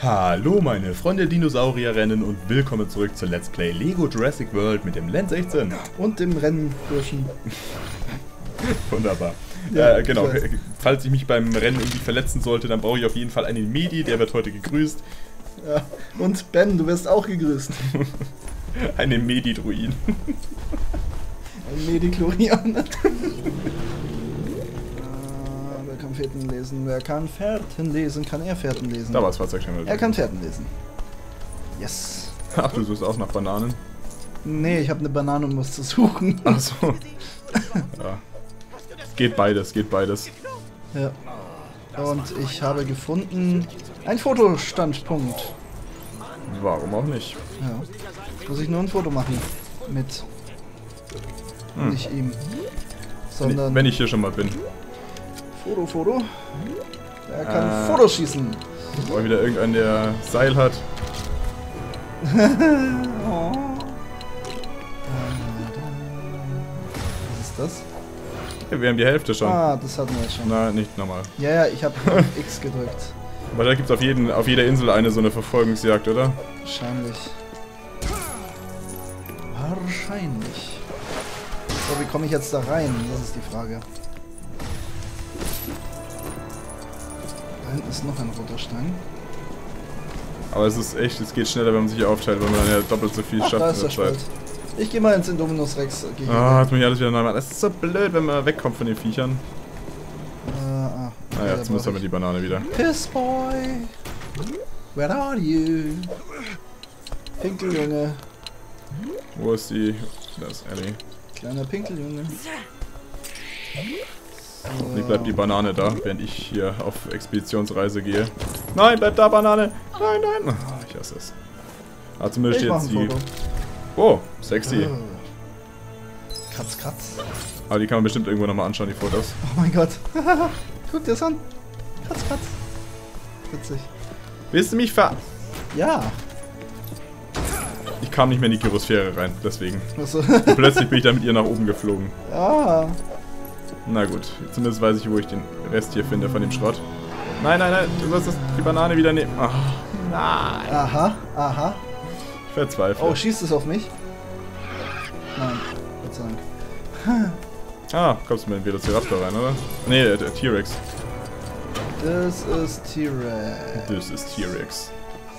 Hallo meine Freunde Dinosaurierinnen und willkommen zurück zu Let's Play Lego Jurassic World mit dem Len 16 und dem Rennburschen. Wunderbar. Ja, genau. Falls ich mich beim Rennen irgendwie verletzen sollte, dann brauche ich auf jeden Fall einen Medi, der wird heute gegrüßt. Ja. Und Ben, du wirst auch gegrüßt. Einen Medi-Druin. Ein Medi-Chlorianer. Pferden lesen. Wer kann Pferden lesen, kann er Pferden lesen. Da war das Fahrzeug schon mal. Er kann Pferden lesen. Yes. Ach, du suchst auch nach Bananen? Nee, ich habe eine Banane und muss zu suchen. Ach so. Ja. Geht beides, geht beides. Ja. Und ich habe gefunden einen Fotostandpunkt. Warum auch nicht? Ja. Jetzt muss ich nur ein Foto machen. Mit. Hm. Nicht ihm. Sondern. Wenn ich hier schon mal bin. Foto, Foto. Er kann Fotos schießen. Wollen wieder irgendeinen, der Seil hat. Oh. Was ist das? Ja, wir haben die Hälfte schon. Ah, das hatten wir jetzt schon. Na, nicht nochmal. Ja, ja, ich habe X gedrückt. Aber da gibt es auf jeder Insel eine so eine Verfolgungsjagd, oder? Wahrscheinlich. Wahrscheinlich. So, wie komme ich jetzt da rein? Das ist die Frage. Da hinten ist noch ein roter Stein. Aber es ist echt, es geht schneller, wenn man sich aufteilt, weil man dann ja doppelt so viel schafft in der Zeit. Ich gehe mal ins Indominus Rex. Ah, hat mich alles wieder normal. Das ist so blöd, wenn man wegkommt von den Viechern. Naja, jetzt muss er mit die Banane wieder. Pissboy! Where are you? Pinkeljunge. Wo ist die? Da ist Ellie. Kleiner Pinkeljunge. Hoffentlich bleibt die Banane da, während ich hier auf Expeditionsreise gehe. Nein, bleib da, Banane! Nein, nein! Oh, ich hasse es. Ah, zumindest ich jetzt die... Oh, sexy. Kratz, kratz. Aber die kann man bestimmt irgendwo nochmal anschauen, die Fotos. Oh mein Gott. Guck dir das an. Kratz, kratz. Witzig. Willst du mich ver... Ja. Ich kam nicht mehr in die Gyrosphäre rein, deswegen. Achso. Und plötzlich bin ich dann mit ihr nach oben geflogen. Ja. Na gut, zumindest weiß ich, wo ich den Rest hier finde von dem Schrott. Nein, nein, nein, du wirst die Banane wieder nehmen. Ach, nein. Aha, aha. Ich verzweifle. Oh, schießt es auf mich? Nein, Gott sei Dank. Ah, kommst du mit dem Velociraptor rein, oder? Nee, der T-Rex. Das ist T-Rex. Das ist T-Rex.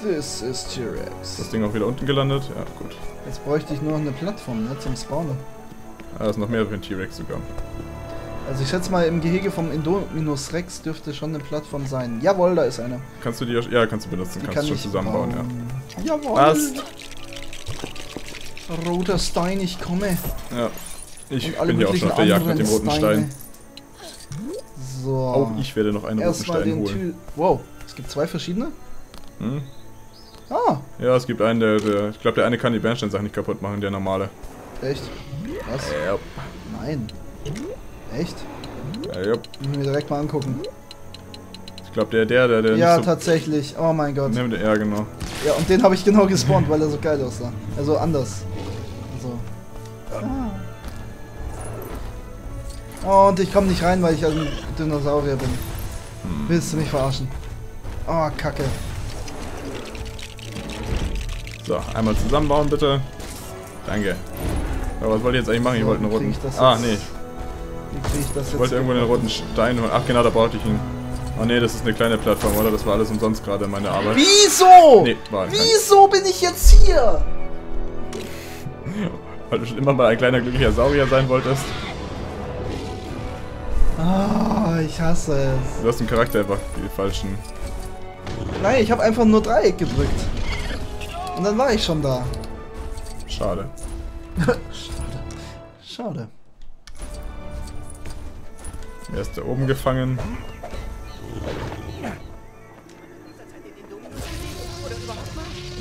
Das ist T-Rex. Das Ding auch wieder unten gelandet? Ja, gut. Jetzt bräuchte ich nur noch eine Plattform, ne, zum Spawnen. Ah, da ist noch mehr für den T-Rex sogar. Also ich schätze mal, im Gehege vom Indominus Rex dürfte schon eine Plattform sein. Jawohl, da ist eine. Kannst du die ja, kannst du benutzen, kannst du schon zusammenbauen, ja. Jawohl. Was? Roter Stein, ich komme. Ja. Ich bin ja auch schon auf der Jagd mit dem roten Stein. So. Auch ich werde noch einen roten Stein holen. Wow, es gibt zwei verschiedene? Hm? Ah. Ja, es gibt einen, der ich glaube, der eine kann die Bernsteinsachen nicht kaputt machen, der normale. Echt? Was? Ja. Nein. Echt? Ja, ja. Müssen wir direkt mal angucken. Ich glaube, der ja, nicht so tatsächlich. Oh mein Gott. Nehmen wir, ja, genau. Ja, und den habe ich genau gespawnt, weil er so geil aussah. Also anders. So. Ah. Und ich komme nicht rein, weil ich ein Dinosaurier bin. Willst du mich verarschen? Oh, Kacke. So, einmal zusammenbauen, bitte. Danke. Aber was wollt ihr jetzt eigentlich machen? So, ich wollte einen roten... Ah, nee. Ich wollte irgendwo den roten Stein holen. Ach genau, da brauchte ich ihn. Oh ne, das ist eine kleine Plattform, oder? Das war alles umsonst gerade meine Arbeit. Wieso? Nee, wieso bin ich jetzt hier? Weil du schon immer mal ein kleiner glücklicher Saurier sein wolltest. Ah, oh, ich hasse es. Du hast den Charakter einfach die falschen. Nein, ich habe einfach nur Dreieck gedrückt. Und dann war ich schon da. Schade. Schade. Schade. Er ist da oben gefangen.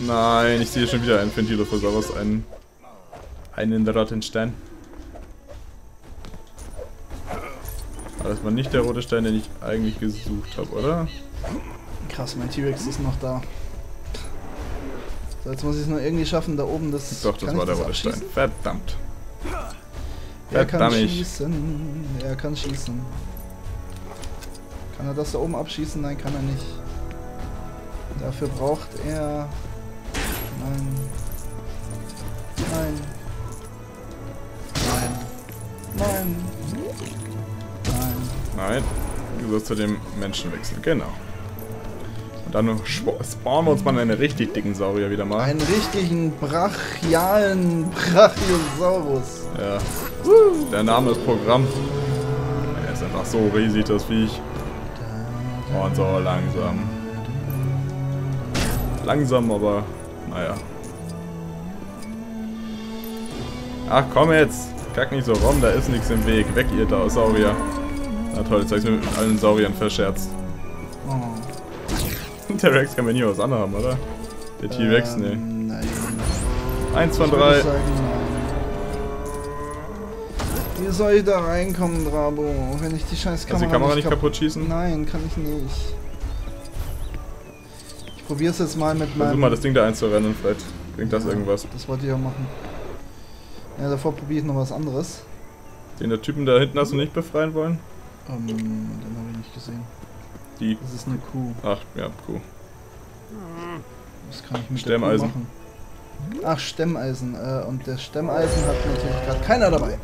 Nein, ich sehe schon wieder einen Dilophosaurus, einen Rattenstein. Aber das war nicht der rote Stein, den ich eigentlich gesucht habe, oder? Krass, mein T-Rex ist noch da. So, jetzt muss ich es nur irgendwie schaffen, da oben das... Doch, das war der rote Stein. Verdammt. Er kann schießen. Kann er das da oben abschießen? Nein, kann er nicht. Dafür braucht er... Nein. Nein. Nein. Nein. Nein. Nein. Du sollst zu dem Menschen wechseln, genau. Und dann spawnen wir uns mal einen richtig dicken Saurier wieder mal. Einen richtigen brachialen Brachiosaurus. Ja. Der Name ist Programm. Er ist einfach so riesig, das Viech. Und so langsam. Langsam, aber naja. Ach komm jetzt! Kack nicht so rum, da ist nichts im Weg. Weg ihr da, Saurier. Na toll, jetzt habe ich mir mit allen Sauriern verscherzt. Oh. Der Rex kann mir nie was anhaben, oder? Der T-Rex, ne. Nein. 1, 2, 3. Wie soll ich da reinkommen, Drabo? Wenn ich die scheiß Kamera, also die Kamera nicht kaputt schießen? Nein, kann ich nicht. Ich probier's jetzt mal mit meinem... Versuch mal das Ding da einzurennen, vielleicht bringt das irgendwas. Das wollte ich auch machen. Ja, davor probiere ich noch was anderes. Den der Typen da hinten hast du nicht befreien wollen? Den habe ich nicht gesehen. Die? Das ist eine Kuh. Ach, ja, Kuh. Das kann ich mit Stemmeisen. Machen. Ach, Stemmeisen. Und der Stemmeisen hat natürlich gerade keiner dabei.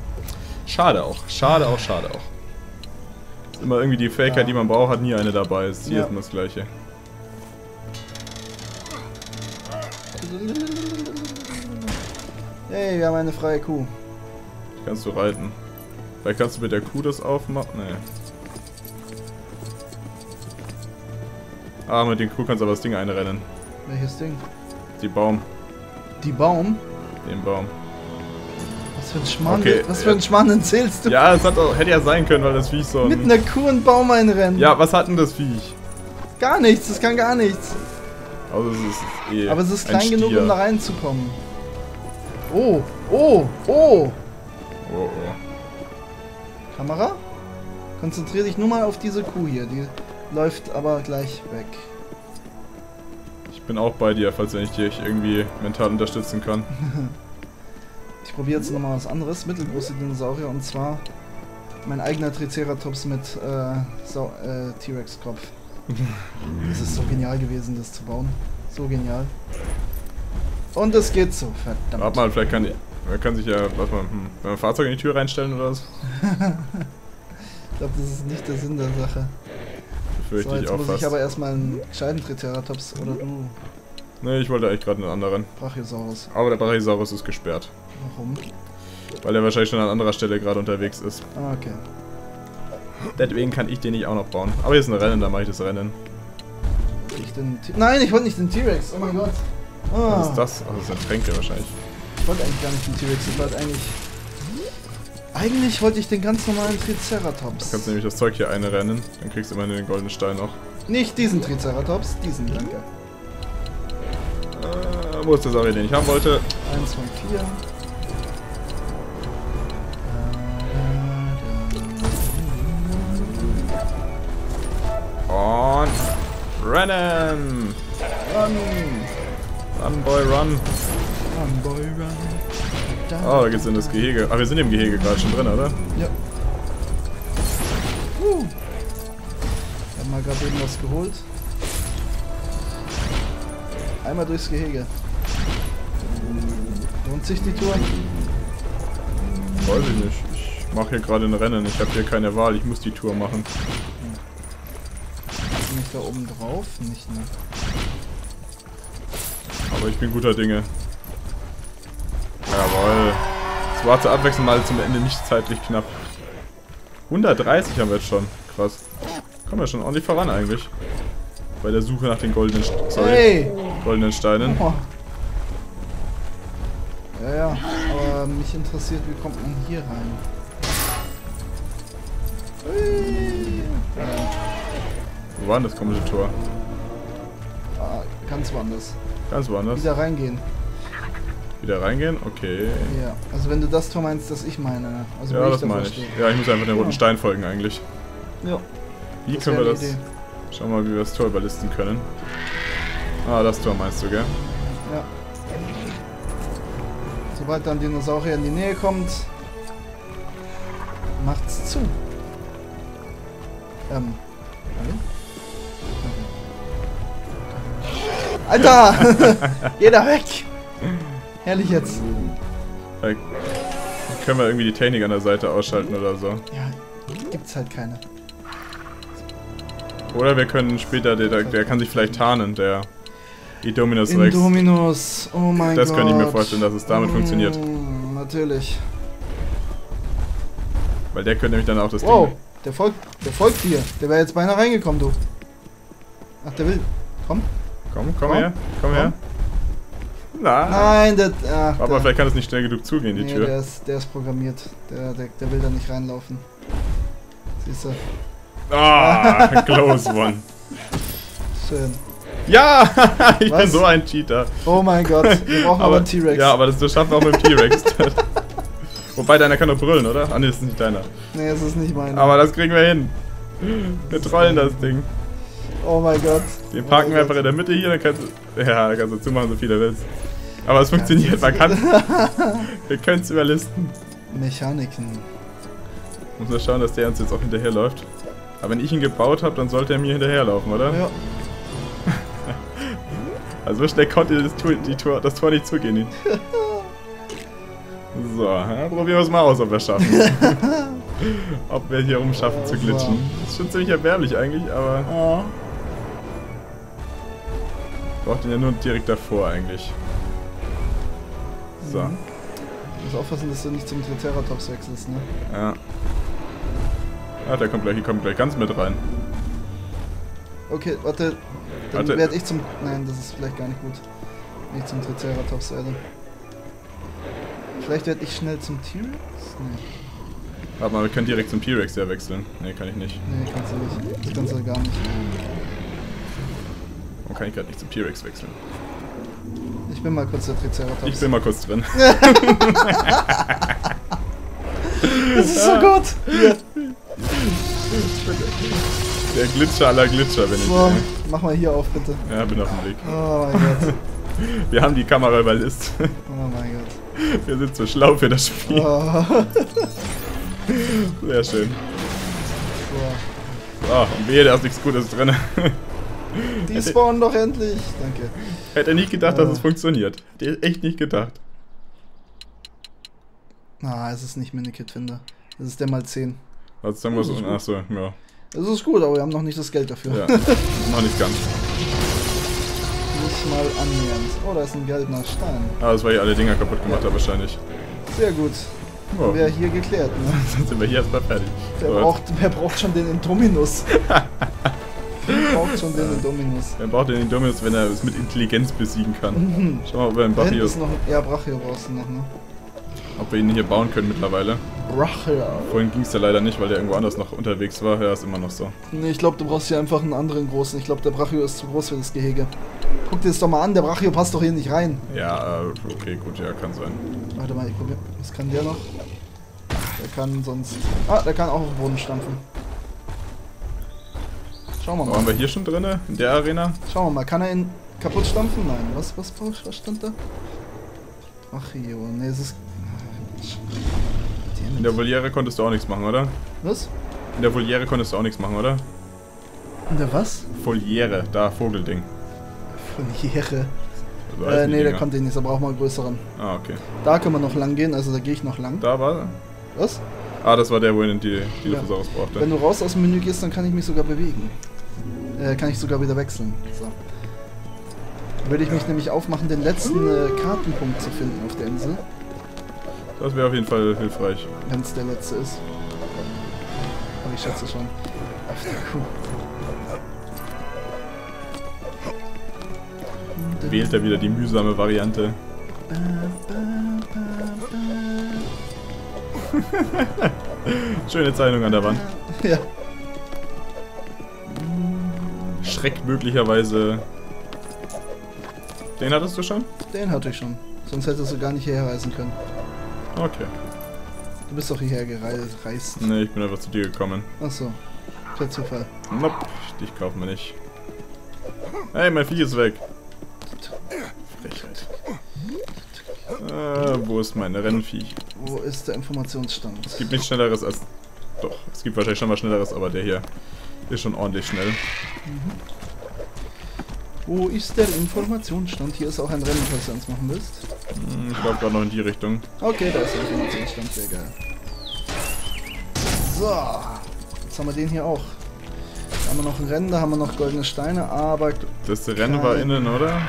Schade auch. Schade auch, schade auch. Immer irgendwie die Fähigkeit, die man braucht, hat nie eine dabei. Ist hier immer das Gleiche. Hey, wir haben eine freie Kuh. Die kannst du reiten. Vielleicht kannst du mit der Kuh das aufmachen. Nee. Ah, mit den Kuh kannst du aber das Ding einrennen. Welches Ding? Die Baum. Die Baum? Den Baum. Was für ein Schmarrn, okay, was für ein Schmarrn zählst du? Ja, das hat auch, hätte ja sein können, weil das Viech so... Mit einer Kuh einen Baum einrennen. Ja, was hat denn das Viech? Gar nichts, das kann gar nichts. Also es ist eh. Aber es ist klein genug, um da reinzukommen. Oh, oh, oh. Oh, oh. Kamera? Konzentriere dich nur mal auf diese Kuh hier, die läuft aber gleich weg. Ich bin auch bei dir, falls ich dich irgendwie mental unterstützen kann. Ich probiere jetzt nochmal was anderes, mittelgroße Dinosaurier, und zwar mein eigener Triceratops mit T-Rex-Kopf. Es ist so genial gewesen, das zu bauen. So genial. Und es geht so, verdammt. Warte mal, vielleicht kann ich... Man kann sich ja... Warte mal, wenn man Fahrzeug in die Tür reinstellen oder was? Ich glaube, das ist nicht der Sinn der Sache. Befürchte so, jetzt ich auch muss fast. Ich aber erstmal einen gescheiten Triceratops oder du. Ne, ich wollte eigentlich gerade einen anderen. Brachiosaurus. Aber der Brachiosaurus ist gesperrt. Warum? Weil er wahrscheinlich schon an anderer Stelle gerade unterwegs ist. Ah, okay. Deswegen kann ich den nicht auch noch bauen. Aber hier ist ein Rennen, da mache ich das Rennen. Ich den Nein, ich wollte nicht den T-Rex, oh mein Gott. Ah. Was ist das? Oh, das sind Tränke wahrscheinlich. Ich wollte eigentlich gar nicht den T-Rex, ich wollte eigentlich... Eigentlich wollte ich den ganz normalen Triceratops. Du kannst nämlich das Zeug hier einrennen, dann kriegst du immerhin den goldenen Stein noch. Nicht diesen Triceratops, diesen, danke. Wo ist der Saurier, den ich haben wollte? 1 von 4. Und... Rennen! Run! Run, boy, run! Run, boy, run! Oh, da geht's in das Gehege. Ah, wir sind im Gehege gerade schon drin, oder? Ja. Ich hab mal gerade eben was geholt. Einmal durchs Gehege. Lohnt sich die Tour? Weiß ich nicht. Ich mache hier gerade ein Rennen. Ich habe hier keine Wahl. Ich muss die Tour machen. Bin ich da oben drauf? Nicht, ne? Aber ich bin guter Dinge. Jawohl. Das war zur Abwechslung mal zum Ende nicht zeitlich knapp. 130 haben wir jetzt schon. Krass. Kommen wir schon ordentlich voran eigentlich. Bei der Suche nach den goldenen Steinen. Oh. Ja, ja, aber mich interessiert, wie kommt man hier rein? Wo war denn das komische Tor? Ah, ganz woanders. Ganz woanders? Wieder reingehen. Wieder reingehen? Okay. Ja, also wenn du das Tor meinst, das ich meine. Also ja, das meine ich. Ja, ich muss einfach den roten Stein folgen eigentlich. Ja. Wie können wir das... Schauen wir mal, wie wir das Tor überlisten können. Ah, das Tor meinst du, gell? Ja. Sobald dann Dinosaurier in die Nähe kommt, macht's zu. Hallo? Alter! Geh da weg! Herrlich jetzt. Da können wir irgendwie die Technik an der Seite ausschalten oder so. Ja, gibt's halt keine. Oder wir können später, der kann sich vielleicht tarnen, der Indominus Rex. Indominus, oh mein Gott. Das könnte ich mir vorstellen, dass es damit funktioniert. Natürlich. Weil der könnte nämlich dann auch das Ding... Der folgt dir. Der wäre jetzt beinahe reingekommen, du. Ach, der will. Komm her. Nein, aber vielleicht kann es nicht schnell genug zugehen, die Tür. Der ist programmiert. Der will da nicht reinlaufen. Siehst du? Ah, close one. Schön. Ja, ich bin so ein Cheater. Oh mein Gott, wir brauchen aber einen T-Rex. Ja, aber das schaffen wir auch mit dem T-Rex. Wobei, deiner kann doch brüllen, oder? Ah, ne, das ist nicht deiner. Ne, das ist nicht meiner. Aber das kriegen wir hin. Wir trollen das Ding. Oh mein Gott. Den parken wir einfach in der Mitte hier, dann kannst du... Ja, da kannst du zumachen, so viel du willst. Aber es funktioniert, man kann... Wir können es überlisten. Mechaniken. Muss nur schauen, dass der uns jetzt auch hinterherläuft. Aber wenn ich ihn gebaut habe, dann sollte er mir hinterherlaufen, oder? Ja. Also so schnell konnte das Tor nicht zugehen. So, probieren wir es mal aus, ob wir es schaffen. Ob wir hier rumschaffen zu glitschen. Das ist schon ziemlich erbärmlich eigentlich, aber... Ja. Braucht ihn ja nur direkt davor eigentlich. So. Ich muss aufpassen, dass du nicht zum Triceratops wechselst, ne? Ja. Ah, der kommt gleich, hier kommt gleich ganz mit rein. Okay, warte. Dann werde ich zum... Nein, das ist vielleicht gar nicht gut. Nicht zum Triceratops, Alter. Vielleicht werde ich schnell zum T-Rex? Nee. Warte mal, wir können direkt zum T-Rex ja wechseln. Nee, kann ich nicht. Nee, kannst du nicht. Das kannst du gar nicht. Warum kann ich gerade nicht zum T-Rex wechseln? Ich bin mal kurz der Triceratops. Ich bin mal kurz drin. Das ist so gut! Ja. Der Glitcher aller Glitcher, wenn ich... So, mach mal hier auf, bitte. Ja, bin auf dem Weg. Oh mein Gott. Wir haben die Kamera überlistet. Oh mein Gott. Wir sind so schlau für das Spiel. Oh. Sehr schön. Ah, so. Oh, wehe, da ist nichts Gutes drin. Die spawnen doch endlich. Danke. Hätte nicht gedacht, dass es funktioniert. Hätte echt nicht gedacht. Ah, es ist nicht Minikit-Finder. Das ist der mal 10. Was sagen wir so? Achso, ja. Das ist gut, aber wir haben noch nicht das Geld dafür. Ja, noch nicht ganz. Nicht mal annähernd. Oh, da ist ein goldener Stein. Ah, das war hier alle Dinger kaputt gemacht, ja. Wahrscheinlich. Sehr gut. Oh. Haben wir hier geklärt, ne? Dann sind wir hier erstmal fertig. Wer braucht schon den Indominus? Wer braucht schon den Indominus? Wer braucht den Indominus, wenn er es mit Intelligenz besiegen kann? Mhm. Schau mal, ob wir einen Brachio... Ja, Brachio brauchst du noch, ne? Ob wir ihn hier bauen können mittlerweile. Brachio. Vorhin ging es ja leider nicht, weil der irgendwo anders noch unterwegs war. Ja, ist immer noch so. Ne, ich glaube, du brauchst hier einfach einen anderen großen. Ich glaube, der Brachio ist zu groß für das Gehege. Guck dir das doch mal an, der Brachio passt doch hier nicht rein. Ja, okay, gut, ja, kann sein. Warte mal, ich probiere. Was kann der noch? Der kann sonst... Ah, der kann auch auf den Boden stampfen. Schauen wir mal. Waren wir hier schon drinne in der Arena? Schauen wir mal, kann er ihn kaputt stampfen? Nein, was stand da? Brachio, ne, es ist... In der Voliere konntest du auch nichts machen, oder? Was? In der Voliere konntest du auch nichts machen, oder? In der was? Voliere, da Vogelding. Voliere? Nee, der konnte ich nicht, da braucht man einen größeren. Ah, okay. Da können wir noch lang gehen, also da gehe ich noch lang. Da war... Was? Ah, das war der, wo ich die Dilophosaurus brauchte. Wenn du raus aus dem Menü gehst, dann kann ich mich sogar bewegen. Kann ich sogar wieder wechseln. So. Würde ich mich nämlich aufmachen, den letzten Kartenpunkt zu finden auf der Insel. Das wäre auf jeden Fall hilfreich. Wenn es der letzte ist. Aber ich schätze schon. Auf der Kuh. Wählt er wieder die mühsame Variante. Schöne Zeichnung an der Wand. Ja. Schreck möglicherweise... Den hattest du schon? Den hatte ich schon. Sonst hättest du gar nicht hierher reisen können. Okay. Du bist doch hierher gereist. Ne, ich bin einfach zu dir gekommen. Achso. Per Zufall. Nope, dich kaufen wir nicht. Hey, mein Vieh ist weg. Frechheit. Wo ist mein Rennvieh? Wo ist der Informationsstand? Es gibt nichts Schnelleres als... Doch, es gibt wahrscheinlich schon mal Schnelleres, aber der hier ist schon ordentlich schnell. Mhm. Wo ist der Informationsstand? Hier ist auch ein Rennen, falls du eins machen willst. Ich glaube gerade noch in die Richtung. Okay, da ist der Informationsstand, sehr geil. So, jetzt haben wir den hier auch. Da haben wir noch ein Rennen, da haben wir noch goldene Steine, aber... Das Rennen war innen, oder?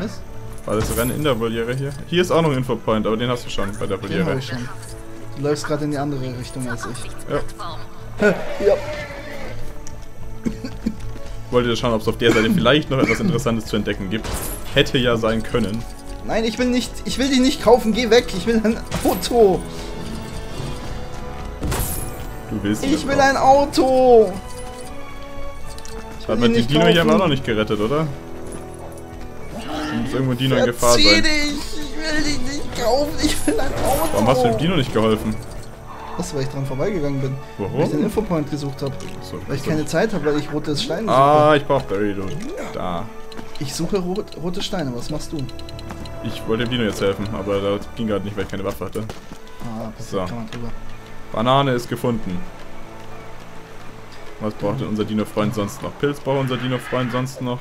Was? War das Rennen in der Voliere hier? Hier ist auch noch ein Infopoint, aber den hast du schon bei der Voliere. Den hab ich schon. Du läufst gerade in die andere Richtung als ich. Ja. Ja. Wollte ja schauen, ob es auf der Seite vielleicht noch etwas Interessantes zu entdecken gibt. Hätte ja sein können. Nein, ich will nicht. Ich will dich nicht kaufen. Geh weg. Ich will ein Auto. Du willst. Ich will ein Auto. Hat man die Dino hier aber auch noch nicht gerettet, oder? Ist irgendwo Dino in Gefahr sein. Ich will dich nicht kaufen. Ich will ein Auto. Warum hast du dem Dino nicht geholfen? Was, weil ich dran vorbeigegangen bin. Warum? Weil ich den Infopoint gesucht habe. So, weil ich keine Zeit habe, weil ich rote Steine suche. Ah, ich brauche Burido. Da. Ich suche rote Steine, was machst du? Ich wollte dem Dino jetzt helfen, aber da ging gerade nicht, weil ich keine Waffe hatte. Ah, so. Kann man drüber. Banane ist gefunden. Was braucht denn unser Dino-Freund sonst noch? Pilz braucht unser Dino-Freund sonst noch.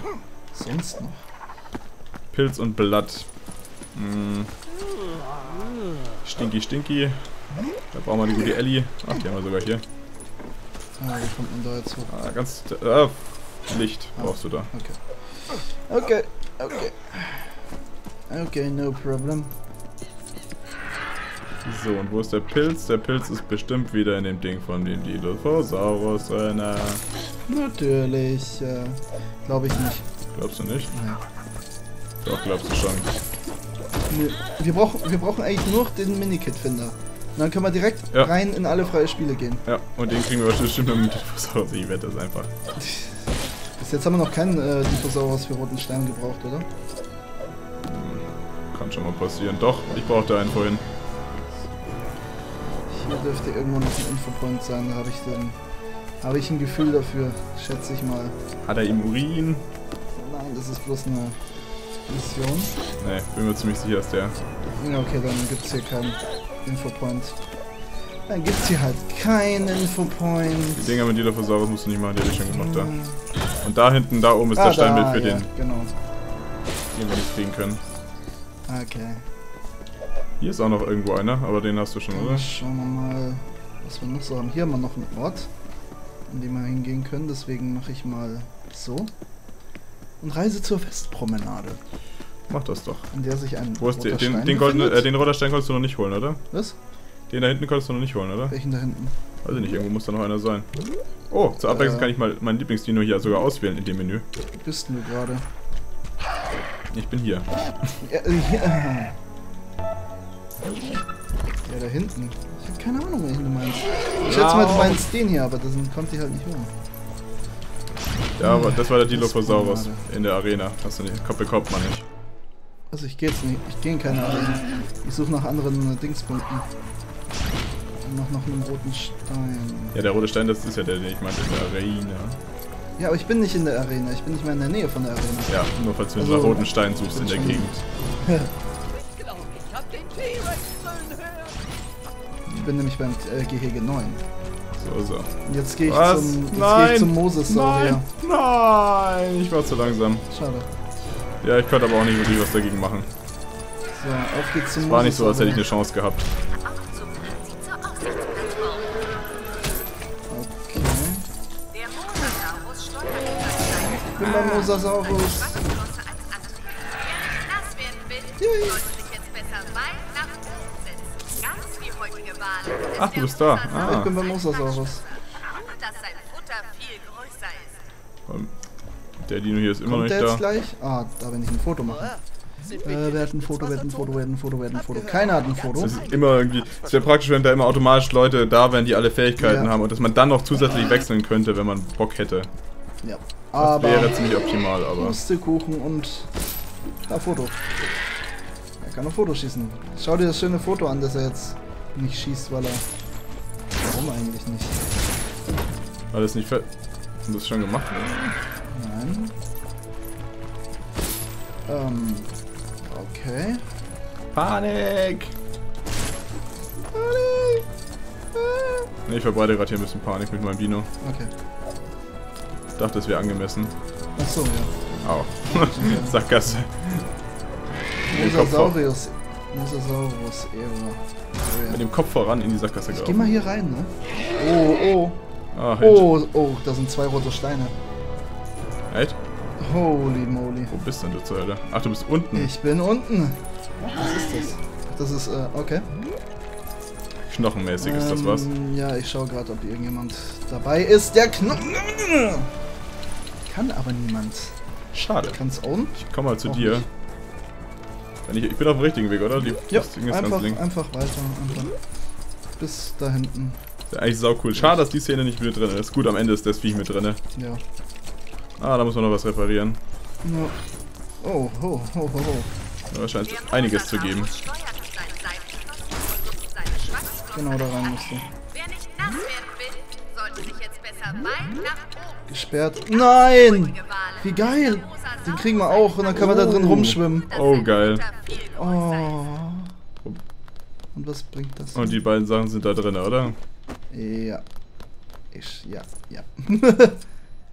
Sonst noch? Pilz und Blatt. Hm. Stinky, stinky. Da brauchen wir die gute Ellie. Ach, die haben wir sogar hier. Ah, wie kommt man da jetzt hoch? Ah, ganz... Licht brauchst du da. Okay. Okay, no problem. So, und wo ist der Pilz? Der Pilz ist bestimmt wieder in dem Ding von dem Dilophosaurus. Natürlich. Glaube ich nicht. Glaubst du nicht? Nein. Doch, glaubst du schon. Wir brauchen eigentlich nur den Minikit-Finder. Und dann können wir direkt rein in alle freie Spiele gehen. Ja, und den kriegen wir bestimmt mit dem Dilophosaurus. Ich wette das einfach. Bis jetzt haben wir noch keinen Dilophosaurus für roten Stern gebraucht, oder? Kann schon mal passieren. Doch, ich brauchte einen vorhin. Hier dürfte irgendwo noch ein Infopoint sein. Da habe ich ein Gefühl dafür, schätze ich mal. Hat er im Urin? Nein, das ist bloß eine Mission. Ne, bin mir ziemlich sicher, dass der... Ja, okay, dann gibt es hier keinen Infopoint. Dann gibt's hier halt keinen Infopoint. Die Dinger mit Dilophosaurus musst du nicht machen, die hab ich schon gemacht da. Und da hinten, da oben ist der Steinbild für den, genau, den wir nicht kriegen können. Okay. Hier ist auch noch irgendwo einer, aber den hast du schon, oder? Schauen wir mal, was wir noch so haben. Hier haben wir noch einen Ort, an dem wir hingehen können, deswegen mache ich mal so. Und reise zur Westpromenade. Mach das doch. In der sich ein... Wo ist der? Den Rollerstein konntest du noch nicht holen, oder? Was? Den da hinten konntest du noch nicht holen, oder? Welchen da hinten? Weiß ich nicht, irgendwo muss da noch einer sein. Oh, zur Abwechslung kann ich mal meinen Lieblingsdino hier sogar auswählen in dem Menü. Wo bist du gerade? Ich bin hier. Ja, da hinten. Ich hab keine Ahnung, welchen du meinst. Ich schätze mal, du meinst den hier, aber das kommt die halt nicht holen. Ja, aber das war der Dilophosaurus in der Arena. Hast du nicht? Kopf bekommt man nicht. Also ich gehe jetzt nicht, ich gehe in keine Arena. Ich suche nach anderen Dingspunkten. Und mach noch einen roten Stein. Ja, der rote Stein, das ist ja der, den ich meinte, in der Arena. Ja, aber ich bin nicht in der Arena, ich bin nicht mehr in der Nähe von der Arena. Ja, nur falls du also, einen roten Stein suchst in der Gegend. Ich bin nämlich beim Gehege 9. So. Und jetzt gehe ich zum Mosasaurus. Nein, ich war zu langsam. Schade. Ja, ich konnte aber auch nicht wirklich was dagegen machen. So, auf geht's zum Mosasaurus. War nicht so, als hätte ich eine Chance gehabt. Okay. Ich bin beim Mosasaurus. Yay. Ach, du bist da. Ah. Ich bin beim Mosasaurus. Der Dino hier ist immer noch nicht da. Gleich? Ah, da will ich ein Foto machen. Wer hat ein Foto? Keiner hat ein Foto. Es ist immer irgendwie, es wäre praktisch, wenn da immer automatisch Leute da wären, die alle Fähigkeiten haben und dass man dann noch zusätzlich wechseln könnte, wenn man Bock hätte. Ja. Das wäre ziemlich optimal, aber... Pustekuchen und... Da, Foto. Er kann noch Foto schießen. Schau dir das schöne Foto an, dass er jetzt... nicht schießt, weil er... Warum eigentlich nicht? Weil das nicht fett... Und das schon gemacht wird? Nein. Okay. Panik! Panik! Ne, ich verbreite gerade hier ein bisschen Panik mit meinem Dino. Okay. Ich dachte, das wäre angemessen. Ach so, ja. Au. Sackgasse. Mosasaurus. Mosasaurus, Ehre. Mit dem Kopf voran in die Sackgasse gelaufen. Geh mal hier rein, ne? Oh, oh. Ach, oh, da sind zwei rote Steine. Echt? Holy moly. Wo bist denn du zur Hölle? Ach, du bist unten. Ich bin unten. Was ist das? Das ist, okay. Knochenmäßig ist das was? Ja, ich schaue gerade, ob irgendjemand dabei ist. Der Knochen... Kann aber niemand. Schade. Kann's own? Ich komme mal zu auch dir. Ich bin auf dem richtigen Weg, oder? Die, ja, das Ding ist einfach, ganz einfach weiter. Einfach. Bis da hinten. Ist ja eigentlich saucool. Schade, dass die Szene nicht mit drin ist. Gut, am Ende ist das Viech mit drin. Ja. Ah, da muss man noch was reparieren. Ja. Oh, ho, ho, ho, ho. Da scheint es einiges zu geben. Genau, da rein musst du. Wer nicht nass werden will, sollte sich jetzt besser weit nach oben. Gesperrt. Nein! Wie geil! Den kriegen wir auch und dann können wir da drin rumschwimmen. Oh, geil. Oh. Und was bringt das? Und die beiden Sachen sind da drin, oder? Ja. Ja.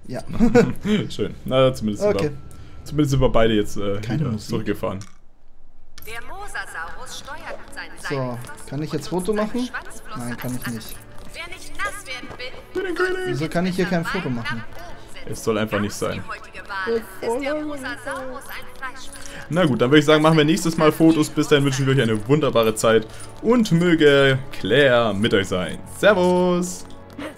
Ja. Schön. Na, zumindest, okay. Zumindest sind wir beide jetzt zurückgefahren. Der Mosasaurus steuert mit seinen Seiten. So, kann ich jetzt Foto machen? Nein, kann ich nicht. Wieso kann ich hier kein Foto machen? Es soll einfach nicht sein. Na gut, dann würde ich sagen, machen wir nächstes Mal Fotos. Bis dahin wünschen wir euch eine wunderbare Zeit und möge Claire mit euch sein. Servus!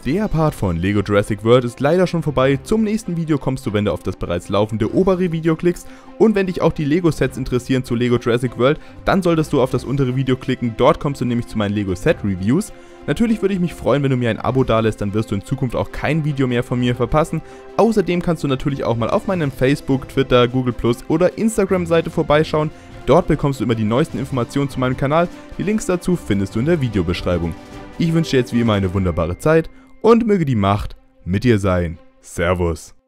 Der Part von Lego Jurassic World ist leider schon vorbei. Zum nächsten Video kommst du, wenn du auf das bereits laufende obere Video klickst. Und wenn dich auch die Lego Sets interessieren zu Lego Jurassic World, dann solltest du auf das untere Video klicken. Dort kommst du nämlich zu meinen Lego Set Reviews. Natürlich würde ich mich freuen, wenn du mir ein Abo dalässt, dann wirst du in Zukunft auch kein Video mehr von mir verpassen. Außerdem kannst du natürlich auch mal auf meinem Facebook, Twitter, Google+ oder Instagram Seite vorbeischauen. Dort bekommst du immer die neuesten Informationen zu meinem Kanal. Die Links dazu findest du in der Videobeschreibung. Ich wünsche dir jetzt wie immer eine wunderbare Zeit und möge die Macht mit dir sein. Servus.